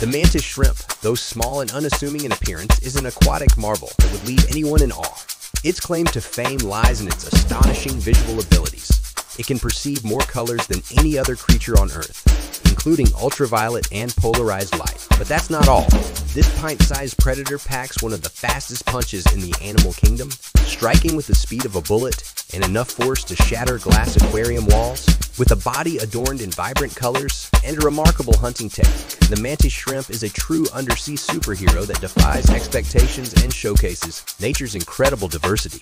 The mantis shrimp, though small and unassuming in appearance, is an aquatic marvel that would leave anyone in awe. Its claim to fame lies in its astonishing visual abilities. It can perceive more colors than any other creature on Earth, including ultraviolet and polarized light. But that's not all. This pint-sized predator packs one of the fastest punches in the animal kingdom, striking with the speed of a bullet and enough force to shatter glass aquarium walls. With a body adorned in vibrant colors and a remarkable hunting technique, the mantis shrimp is a true undersea superhero that defies expectations and showcases nature's incredible diversity.